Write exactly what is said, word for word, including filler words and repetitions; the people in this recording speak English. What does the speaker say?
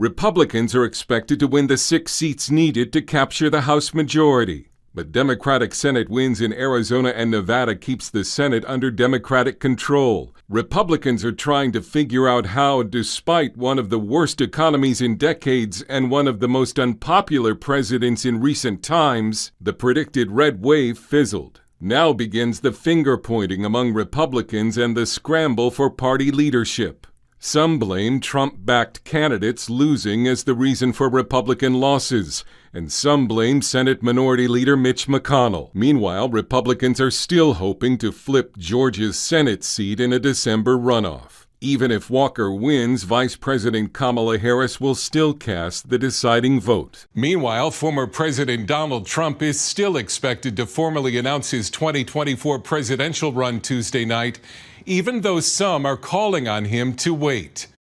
Republicans are expected to win the six seats needed to capture the House majority, but Democratic Senate wins in Arizona and Nevada keeps the Senate under Democratic control. Republicans are trying to figure out how, despite one of the worst economies in decades and one of the most unpopular presidents in recent times, the predicted red wave fizzled. Now begins the finger-pointing among Republicans and the scramble for party leadership. Some blame Trump-backed candidates losing as the reason for Republican losses, and some blame Senate Minority Leader Mitch McConnell. Meanwhile, Republicans are still hoping to flip Georgia's Senate seat in a December runoff. Even if Walker wins, Vice President Kamala Harris will still cast the deciding vote. Meanwhile, former President Donald Trump is still expected to formally announce his twenty twenty-four presidential run Tuesday night, even though some are calling on him to wait.